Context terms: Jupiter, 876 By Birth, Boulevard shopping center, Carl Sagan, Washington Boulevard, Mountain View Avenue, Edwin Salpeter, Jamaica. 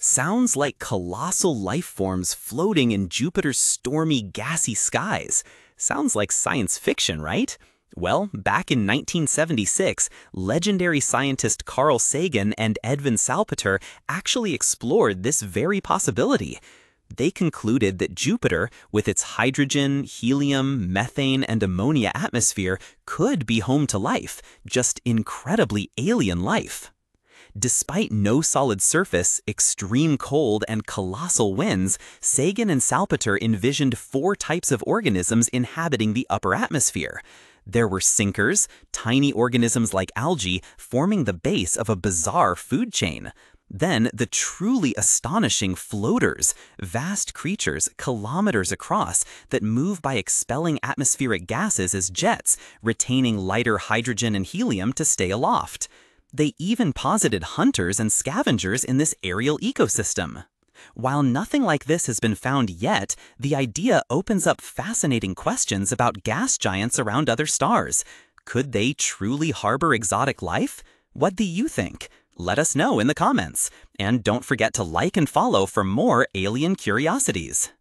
sounds like colossal life forms floating in Jupiter's stormy, gassy skies. Sounds like science fiction, right? Well, back in 1976, legendary scientist Carl Sagan and Edwin Salpeter actually explored this very possibility. They concluded that Jupiter, with its hydrogen, helium, methane, and ammonia atmosphere, could be home to life, just incredibly alien life. Despite no solid surface, extreme cold, and colossal winds, Sagan and Salpeter envisioned four types of organisms inhabiting the upper atmosphere. There were sinkers, tiny organisms like algae, forming the base of a bizarre food chain. Then the truly astonishing floaters, vast creatures kilometers across that move by expelling atmospheric gases as jets, retaining lighter hydrogen and helium to stay aloft. They even posited hunters and scavengers in this aerial ecosystem. While nothing like this has been found yet, the idea opens up fascinating questions about gas giants around other stars. Could they truly harbor exotic life? What do you think? Let us know in the comments. And don't forget to like and follow for more alien curiosities.